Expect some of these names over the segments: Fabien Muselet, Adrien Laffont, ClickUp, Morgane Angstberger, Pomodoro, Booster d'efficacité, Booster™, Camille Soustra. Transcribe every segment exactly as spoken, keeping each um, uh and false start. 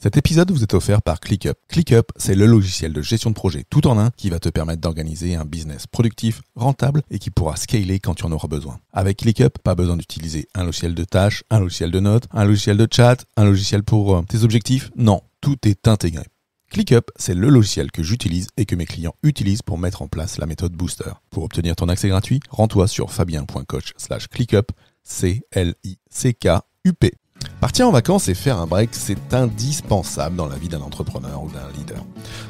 Cet épisode vous est offert par ClickUp. ClickUp, c'est le logiciel de gestion de projet tout en un qui va te permettre d'organiser un business productif, rentable et qui pourra scaler quand tu en auras besoin. Avec ClickUp, pas besoin d'utiliser un logiciel de tâches, un logiciel de notes, un logiciel de chat, un logiciel pour tes objectifs. Non, tout est intégré. ClickUp, c'est le logiciel que j'utilise et que mes clients utilisent pour mettre en place la méthode Booster. Pour obtenir ton accès gratuit, rends-toi sur fabien point coach slash clickup, C L I C K U P. Partir en vacances et faire un break, c'est indispensable dans la vie d'un entrepreneur ou d'un leader.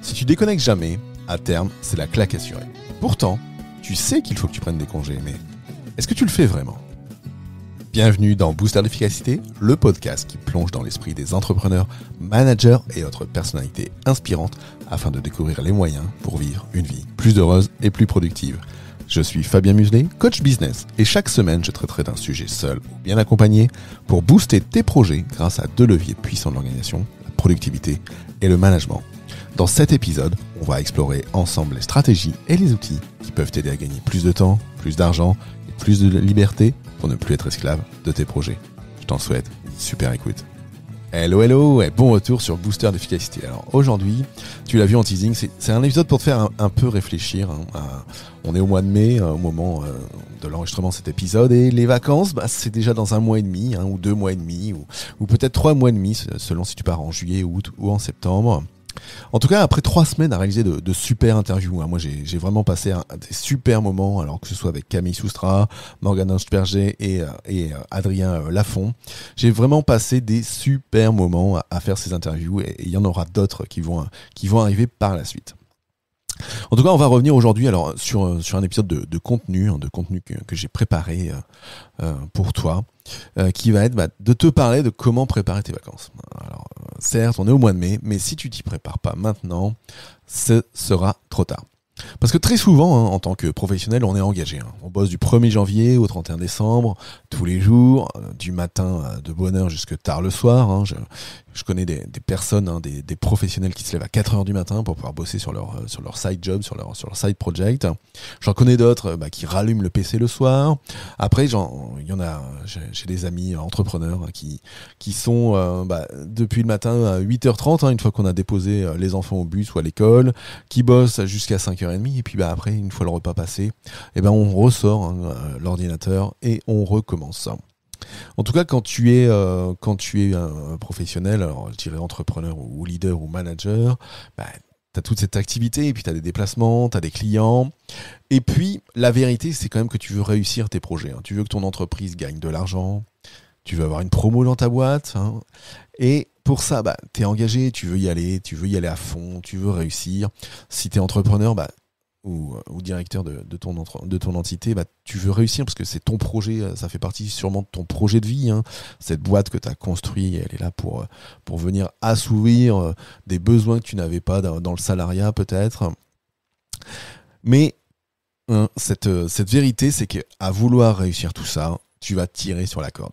Si tu déconnectes jamais, à terme, c'est la claque assurée. Pourtant, tu sais qu'il faut que tu prennes des congés, mais est-ce que tu le fais vraiment ? Bienvenue dans Booster d'efficacité, le podcast qui plonge dans l'esprit des entrepreneurs, managers et autres personnalités inspirantes afin de découvrir les moyens pour vivre une vie plus heureuse et plus productive. Je suis Fabien Muselet, coach business, et chaque semaine, je traiterai d'un sujet seul ou bien accompagné pour booster tes projets grâce à deux leviers puissants de l'organisation, la productivité et le management. Dans cet épisode, on va explorer ensemble les stratégies et les outils qui peuvent t'aider à gagner plus de temps, plus d'argent et plus de liberté pour ne plus être esclave de tes projets. Je t'en souhaite une super écoute. Hello, hello et bon retour sur Booster d'efficacité. Alors aujourd'hui, tu l'as vu en teasing, c'est, c'est un épisode pour te faire un, un peu réfléchir. Hein, à, on est au mois de mai, euh, au moment euh, de l'enregistrement de cet épisode, et les vacances, bah, c'est déjà dans un mois et demi, hein, ou deux mois et demi, ou, ou peut-être trois mois et demi, selon si tu pars en juillet, août ou en septembre. En tout cas, après trois semaines à réaliser de, de super interviews, hein, moi j'ai, j'ai vraiment passé un, des super moments, alors que ce soit avec Camille Soustra, Morgane Angstberger et, et Adrien Laffont, j'ai vraiment passé des super moments à, à faire ces interviews, et il y en aura d'autres qui vont, qui vont arriver par la suite. En tout cas, on va revenir aujourd'hui alors sur, sur un épisode de, de contenu, hein, de contenu que, que j'ai préparé euh, pour toi, euh, qui va être bah, de te parler de comment préparer tes vacances. Alors, euh, certes, on est au mois de mai, mais si tu t'y prépares pas maintenant, ce sera trop tard. Parce que très souvent, hein, en tant que professionnel, on est engagé. Hein. On bosse du premier janvier au trente et un décembre, tous les jours, du matin de bonne heure jusque tard le soir. Hein. Je, je connais des, des personnes, hein, des, des professionnels qui se lèvent à quatre heures du matin pour pouvoir bosser sur leur, sur leur side job, sur leur, sur leur side project. J'en connais d'autres bah, qui rallument le P C le soir. Après, il y en a, j'ai, j'ai des amis entrepreneurs qui, qui sont euh, bah, depuis le matin à huit heures trente, hein, une fois qu'on a déposé les enfants au bus ou à l'école, qui bossent jusqu'à cinq heures trente. Et puis bah après, une fois le repas passé, eh ben on ressort hein, l'ordinateur et on recommence. En tout cas, quand tu es, euh, quand tu es un professionnel, alors je dirais entrepreneur ou leader ou manager, bah, tu as toute cette activité et puis tu as des déplacements, tu as des clients. Et puis la vérité, c'est quand même que tu veux réussir tes projets. Hein. Tu veux que ton entreprise gagne de l'argent, tu veux avoir une promo dans ta boîte. Hein, et pour ça, bah, tu es engagé, tu veux y aller, tu veux y aller à fond, tu veux réussir. Si tu es entrepreneur, bah, Ou, ou directeur de, de, ton, de ton entité, bah, tu veux réussir parce que c'est ton projet, ça fait partie sûrement de ton projet de vie. Hein. Cette boîte que tu as construite, elle est là pour, pour venir assouvir des besoins que tu n'avais pas dans, dans le salariat peut-être. Mais hein, cette, cette vérité, c'est qu'à vouloir réussir tout ça, tu vas tirer sur la corde.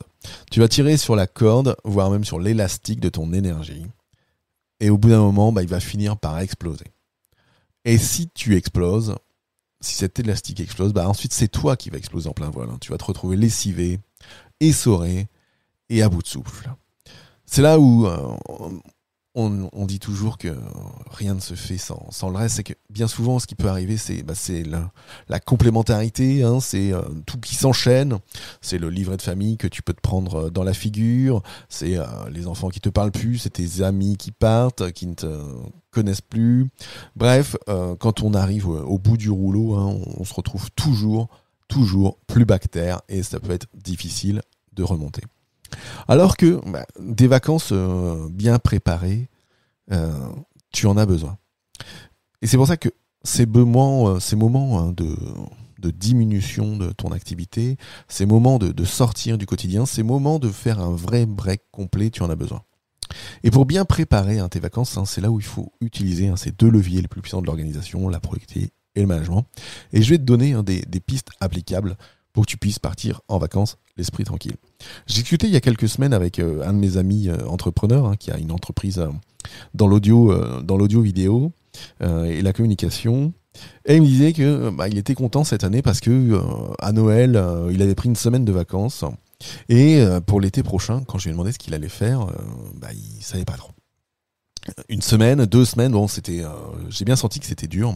Tu vas tirer sur la corde, voire même sur l'élastique de ton énergie. Et au bout d'un moment, bah, il va finir par exploser. Et si tu exploses, si cet élastique explose, bah ensuite c'est toi qui vas exploser en plein voile. Hein. Tu vas te retrouver lessivé, essoré et à bout de souffle. C'est là où euh, on, on dit toujours que rien ne se fait sans, sans le reste. C'est que bien souvent, ce qui peut arriver, c'est, bah, c'est la, la complémentarité, hein, c'est euh, tout qui s'enchaîne. C'est le livret de famille que tu peux te prendre dans la figure. C'est euh, les enfants qui te parlent plus, c'est tes amis qui partent, qui ne te... connaissent plus. Bref, euh, quand on arrive au, au bout du rouleau, hein, on, on se retrouve toujours, toujours plus bactère et ça peut être difficile de remonter. Alors que bah, des vacances euh, bien préparées, euh, tu en as besoin. Et c'est pour ça que ces moments, euh, ces moments hein, de, de diminution de ton activité, ces moments de, de sortir du quotidien, ces moments de faire un vrai break complet, tu en as besoin. Et pour bien préparer hein, tes vacances, hein, c'est là où il faut utiliser hein, ces deux leviers les plus puissants de l'organisation, la productivité et le management. Et je vais te donner hein, des, des pistes applicables pour que tu puisses partir en vacances l'esprit tranquille. J'ai discuté il y a quelques semaines avec euh, un de mes amis euh, entrepreneurs hein, qui a une entreprise euh, dans l'audio, euh, dans l'audio vidéo euh, et la communication. Et il me disait que bah, il était content cette année parce que euh, à Noël, euh, il avait pris une semaine de vacances. Et pour l'été prochain, quand je lui ai demandé ce qu'il allait faire, euh, bah, il savait pas trop. une semaine, deux semaines, bon, c'était, euh, j'ai bien senti que c'était dur.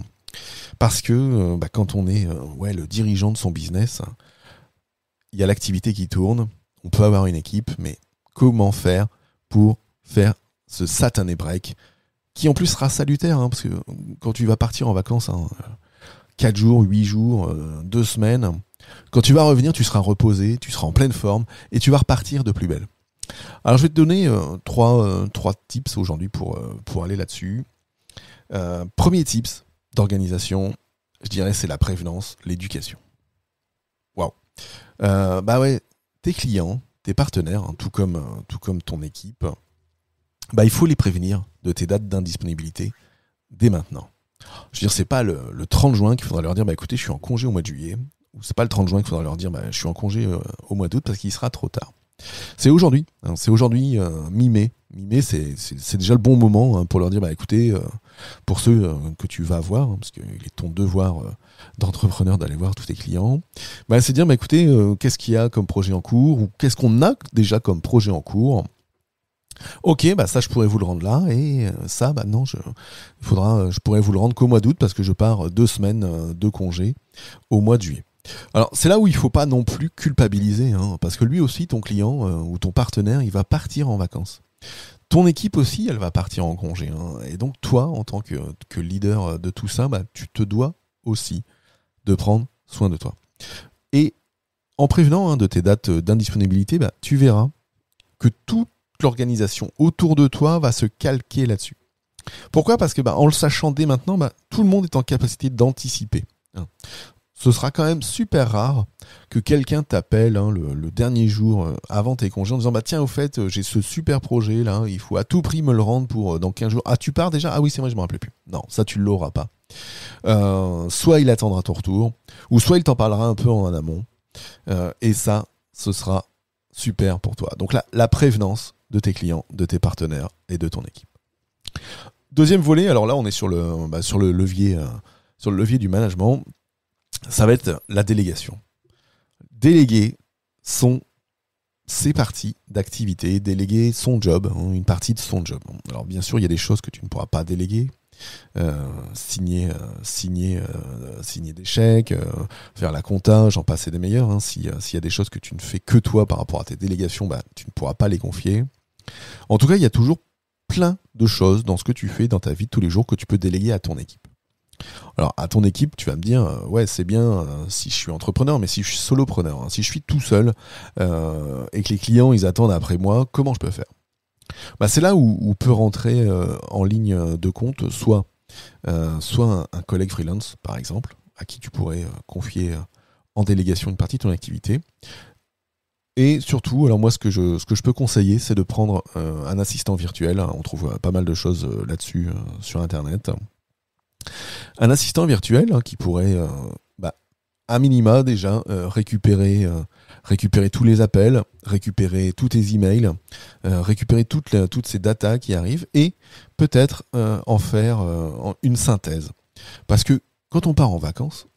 Parce que euh, bah, quand on est euh, ouais, le dirigeant de son business, il y a l'activité qui tourne, on peut avoir une équipe, mais comment faire pour faire ce satané break qui en plus sera salutaire, hein, parce que quand tu vas partir en vacances, hein, quatre jours, huit jours, euh, deux semaines, quand tu vas revenir, tu seras reposé, tu seras en pleine forme et tu vas repartir de plus belle. Alors je vais te donner euh, trois, euh, trois tips aujourd'hui pour, euh, pour aller là-dessus. Euh, premier tips d'organisation, je dirais c'est la prévenance, l'éducation. Waouh. Bah ouais, tes clients, tes partenaires, hein, tout comme, euh, tout comme ton équipe, bah, il faut les prévenir de tes dates d'indisponibilité dès maintenant. Je veux dire, c'est pas le, le trente juin qu'il faudra leur dire bah, « écoutez, je suis en congé au mois de juillet », ou c'est pas le trente juin qu'il faudra leur dire bah, « je suis en congé euh, au mois d'août » parce qu'il sera trop tard. C'est aujourd'hui, hein, c'est aujourd'hui euh, mi-mai. Mi-mai, c'est, c'est, c'est déjà le bon moment hein, pour leur dire bah, « écoutez, euh, pour ceux euh, que tu vas voir, hein, parce qu'il est ton devoir euh, d'entrepreneur d'aller voir tous tes clients, bah, c'est dire bah, « écoutez, euh, qu'est-ce qu'il y a comme projet en cours ?» ou « qu'est-ce qu'on a déjà comme projet en cours ?» Ok, bah ça je pourrais vous le rendre là et ça bah non je faudra je pourrais vous le rendre qu'au mois d'août parce que je pars deux semaines de congé au mois de juillet. Alors c'est là où il faut pas non plus culpabiliser hein, parce que lui aussi ton client euh, ou ton partenaire il va partir en vacances. Ton équipe aussi elle va partir en congé hein, et donc toi en tant que, que leader de tout ça bah tu te dois aussi de prendre soin de toi. Et en prévenant hein, de tes dates d'indisponibilité bah tu verras que tout l'organisation autour de toi va se calquer là-dessus. Pourquoi ? Parce que bah, en le sachant dès maintenant, bah, tout le monde est en capacité d'anticiper. Hein. Ce sera quand même super rare que quelqu'un t'appelle hein, le, le dernier jour avant tes congés en disant bah, « tiens, au fait, j'ai ce super projet là, il faut à tout prix me le rendre pour euh, dans quinze jours. Ah, tu pars déjà ? Ah oui, c'est vrai, je ne me rappelais plus. » Non, ça, tu ne l'auras pas. Euh, soit il attendra ton retour, ou soit il t'en parlera un peu en amont. Euh, et ça, ce sera super pour toi. Donc là, la prévenance de tes clients, de tes partenaires et de ton équipe. Deuxième volet, alors là on est sur le, bah sur le levier, euh, sur le levier du management, ça va être la délégation. Déléguer son, ses parties d'activité, déléguer son job, hein, une partie de son job. Alors bien sûr il y a des choses que tu ne pourras pas déléguer, euh, signer, euh, signer, euh, signer des chèques, euh, faire la compta, j'en passe et des meilleurs. Hein, si, euh, s'il y a des choses que tu ne fais que toi par rapport à tes délégations, bah, tu ne pourras pas les confier. En tout cas, il y a toujours plein de choses dans ce que tu fais dans ta vie de tous les jours que tu peux déléguer à ton équipe. Alors, à ton équipe, tu vas me dire, euh, ouais, c'est bien euh, si je suis entrepreneur, mais si je suis solopreneur, hein, si je suis tout seul euh, et que les clients, ils attendent après moi, comment je peux faire ? Bah, c'est là où, où peut rentrer euh, en ligne de compte soit, euh, soit un, un collègue freelance, par exemple, à qui tu pourrais euh, confier euh, en délégation une partie de ton activité. Et surtout, alors moi, ce que je, ce que je peux conseiller, c'est de prendre euh, un assistant virtuel. On trouve euh, pas mal de choses euh, là-dessus euh, sur Internet. Un assistant virtuel hein, qui pourrait, euh, bah, à minima déjà, euh, récupérer, euh, récupérer tous les appels, récupérer tous tes emails, euh, récupérer toutes, les, toutes ces datas qui arrivent et peut-être euh, en faire euh, une synthèse. Parce que quand on part en vacances,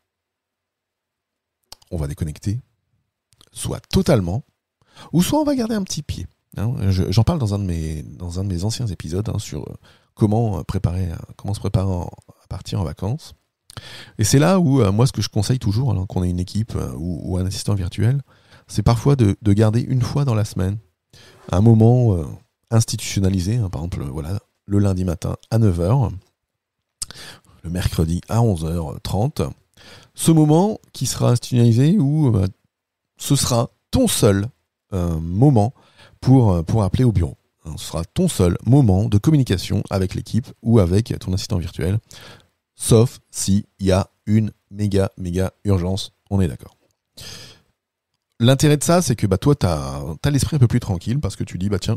on va déconnecter. Soit totalement, ou soit on va garder un petit pied. Hein, je, j'en parle dans un de mes, dans un de mes anciens épisodes hein, sur comment, préparer, comment se préparer en, à partir en vacances. Et c'est là où, euh, moi, ce que je conseille toujours, alors qu'on ait une équipe euh, ou, ou un assistant virtuel, c'est parfois de, de garder une fois dans la semaine un moment euh, institutionnalisé, hein, par exemple voilà, le lundi matin à neuf heures, le mercredi à onze heures trente, ce moment qui sera institutionnalisé où bah, ce sera ton seul euh, moment pour, pour appeler au bureau. Ce sera ton seul moment de communication avec l'équipe ou avec ton assistant virtuel, sauf s'il y a une méga, méga urgence. On est d'accord. L'intérêt de ça, c'est que bah, toi, tu as l'esprit un peu plus tranquille parce que tu dis, bah tiens,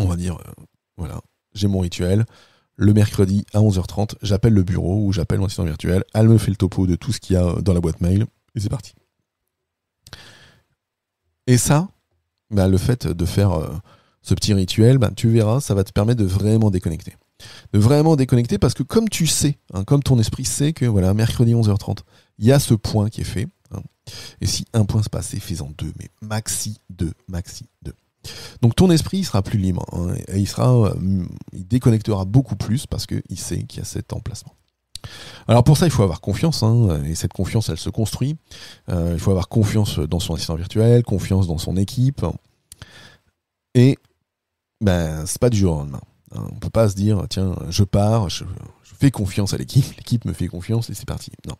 on va dire, euh, voilà, j'ai mon rituel. Le mercredi à onze heures trente, j'appelle le bureau ou j'appelle mon assistant virtuel. Elle me fait le topo de tout ce qu'il y a dans la boîte mail et c'est parti. Et ça, bah, le fait de faire euh, ce petit rituel, bah, tu verras, ça va te permettre de vraiment déconnecter. De vraiment déconnecter parce que comme tu sais, hein, comme ton esprit sait que voilà, mercredi onze heures trente, il y a ce point qui est fait. Hein, et si un point se passe, fais-en deux, mais maxi deux, maxi deux. Donc ton esprit il sera plus libre, hein, et il, sera, il déconnectera beaucoup plus parce qu'il sait qu'il y a cet emplacement. Alors pour ça il faut avoir confiance, hein, et cette confiance elle se construit. Euh, il faut avoir confiance dans son assistant virtuel, confiance dans son équipe, et ben, c'est pas du jour au lendemain. On ne peut pas se dire tiens je pars, je, je fais confiance à l'équipe, l'équipe me fait confiance et c'est parti. Non.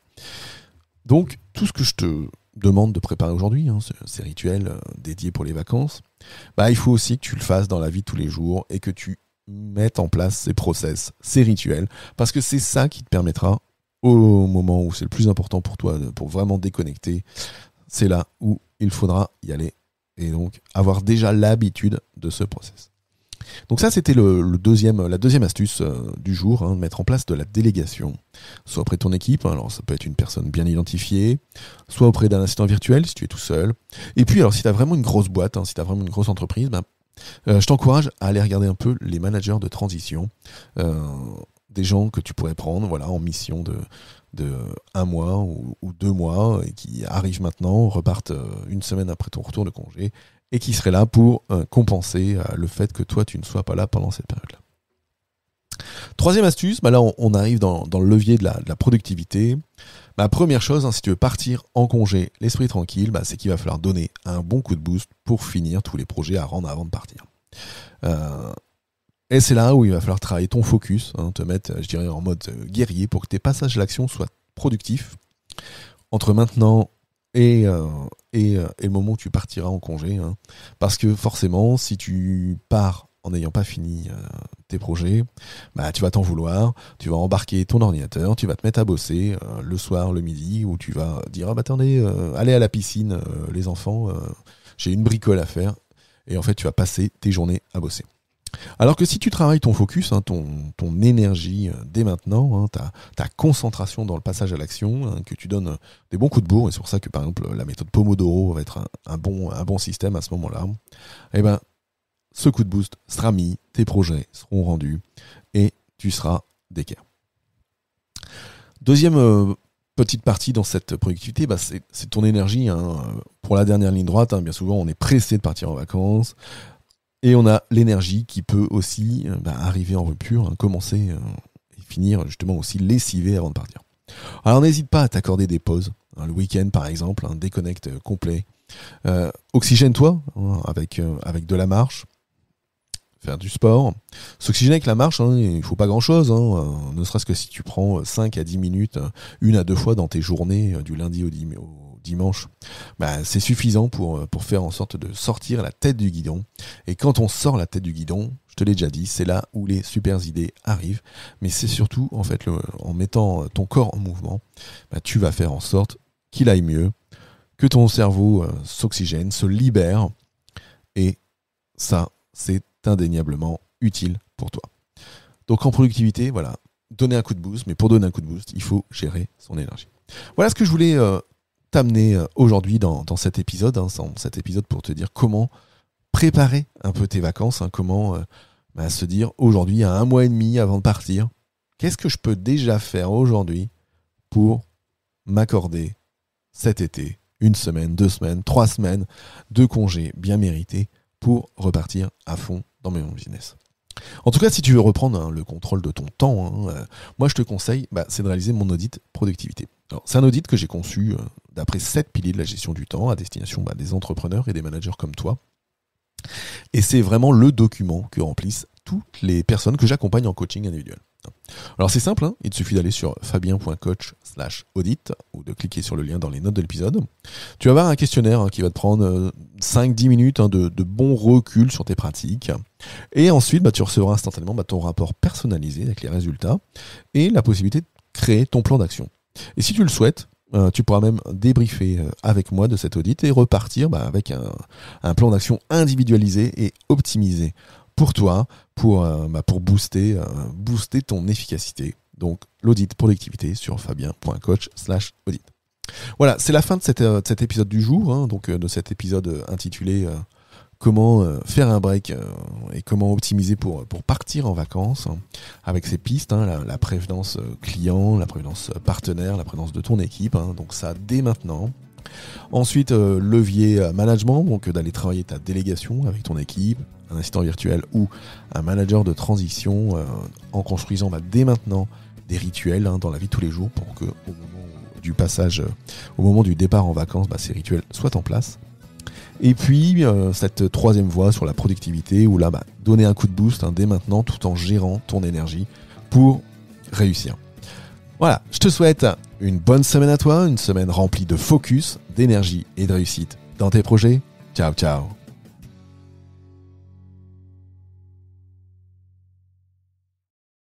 Donc tout ce que je te demande de préparer aujourd'hui, hein, ces rituels dédiés pour les vacances, bah, il faut aussi que tu le fasses dans la vie de tous les jours et que tu mettes en place ces process, ces rituels, parce que c'est ça qui te permettra au moment où c'est le plus important pour toi, pour vraiment déconnecter, c'est là où il faudra y aller et donc avoir déjà l'habitude de ce process. Donc ça, c'était le, le deuxième, la deuxième astuce euh, du jour, hein, mettre en place de la délégation, soit auprès de ton équipe, hein, alors ça peut être une personne bien identifiée, soit auprès d'un assistant virtuel si tu es tout seul. Et puis alors si tu as vraiment une grosse boîte, hein, si tu as vraiment une grosse entreprise, ben, euh, je t'encourage à aller regarder un peu les managers de transition, euh, des gens que tu pourrais prendre voilà, en mission de, de un mois ou, ou deux mois, et qui arrivent maintenant, repartent une semaine après ton retour de congé, et qui serait là pour euh, compenser euh, le fait que toi, tu ne sois pas là pendant cette période-là. Troisième astuce, bah là, on, on arrive dans, dans le levier de la, de la productivité. Bah, première chose, hein, si tu veux partir en congé, l'esprit tranquille, bah, c'est qu'il va falloir donner un bon coup de boost pour finir tous les projets à rendre avant de partir. Euh, et c'est là où il va falloir travailler ton focus, hein, te mettre, je dirais, en mode guerrier pour que tes passages à l'action soient productifs. Entre maintenant et... Euh, Et, et le moment où tu partiras en congé. Hein. Parce que forcément, si tu pars en n'ayant pas fini euh, tes projets, bah, tu vas t'en vouloir, tu vas embarquer ton ordinateur, tu vas te mettre à bosser euh, le soir, le midi, où tu vas dire « Ah bah attendez, euh, allez à la piscine, euh, les enfants, euh, j'ai une bricole à faire. » Et en fait, tu vas passer tes journées à bosser. Alors que si tu travailles ton focus, hein, ton, ton énergie euh, dès maintenant, hein, ta, ta concentration dans le passage à l'action, hein, que tu donnes euh, des bons coups de bourre, et c'est pour ça que par exemple la méthode Pomodoro va être un, un, bon, un bon système à ce moment-là, et ben, ce coup de boost sera mis, tes projets seront rendus et tu seras d'équerre. Deuxième euh, petite partie dans cette productivité, bah c'est, c'est ton énergie. Hein, pour la dernière ligne droite, hein, bien souvent on est pressé de partir en vacances. Et on a l'énergie qui peut aussi bah, arriver en rupture, hein, commencer euh, et finir justement aussi lessiver avant de partir. Alors n'hésite pas à t'accorder des pauses, hein, le week-end par exemple, un hein, déconnecte euh, complet. Euh, oxygène-toi hein, avec, euh, avec de la marche, faire du sport. S'oxygéner avec la marche, hein, il ne faut pas grand-chose, hein, euh, ne serait-ce que si tu prends cinq à dix minutes, hein, une à deux fois dans tes journées, euh, du lundi au, dim- au dimanche, bah, c'est suffisant pour, pour faire en sorte de sortir la tête du guidon. Et quand on sort la tête du guidon, je te l'ai déjà dit, c'est là où les super idées arrivent. Mais c'est surtout, en fait, le, en mettant ton corps en mouvement, bah, tu vas faire en sorte qu'il aille mieux, que ton cerveau euh, s'oxygène, se libère. Et ça, c'est indéniablement utile pour toi. Donc en productivité, voilà, donner un coup de boost. Mais pour donner un coup de boost, il faut gérer son énergie. Voilà ce que je voulais... Euh, t'amener aujourd'hui dans, dans cet épisode, hein, dans cet épisode pour te dire comment préparer un peu tes vacances, hein, comment euh, bah, se dire aujourd'hui à un mois et demi avant de partir, qu'est-ce que je peux déjà faire aujourd'hui pour m'accorder cet été, une semaine, deux semaines, trois semaines de congés bien mérités pour repartir à fond dans mon business. En tout cas, si tu veux reprendre hein, le contrôle de ton temps, hein, euh, moi je te conseille, bah, c'est de réaliser mon audit productivité. Alors, c'est un audit que j'ai conçu euh, d'après sept piliers de la gestion du temps à destination bah, des entrepreneurs et des managers comme toi. Et c'est vraiment le document que remplissent toutes les personnes que j'accompagne en coaching individuel. Alors c'est simple, hein, il te suffit d'aller sur fabien point coach slash audit ou de cliquer sur le lien dans les notes de l'épisode. Tu vas avoir un questionnaire hein, qui va te prendre euh, cinq à dix minutes hein, de, de bon recul sur tes pratiques. Et ensuite, bah, tu recevras instantanément bah, ton rapport personnalisé avec les résultats et la possibilité de créer ton plan d'action. Et si tu le souhaites, euh, tu pourras même débriefer euh, avec moi de cet audit et repartir bah, avec un, un plan d'action individualisé et optimisé pour toi, pour, euh, bah, pour booster, euh, booster ton efficacité. Donc l'audit productivité sur fabien point coach slash audit. Voilà, c'est la fin de, cette, euh, de cet épisode du jour, hein, donc euh, de cet épisode intitulé euh, Comment euh, faire un break euh, et comment optimiser pour, pour partir en vacances hein, avec ces pistes, hein, la, la prévenance client, la prévenance partenaire, la prévenance de ton équipe, hein, donc ça dès maintenant. Ensuite, euh, levier management, donc d'aller travailler ta délégation avec ton équipe, un assistant virtuel ou un manager de transition, euh, en construisant bah, dès maintenant des rituels hein, dans la vie de tous les jours pour que au moment du passage, euh, au moment du départ en vacances, bah, ces rituels soient en place. Et puis, euh, cette troisième voie sur la productivité, où là, bah, donner un coup de boost hein, dès maintenant tout en gérant ton énergie pour réussir. Voilà, je te souhaite une bonne semaine à toi, une semaine remplie de focus, d'énergie et de réussite dans tes projets. Ciao, ciao!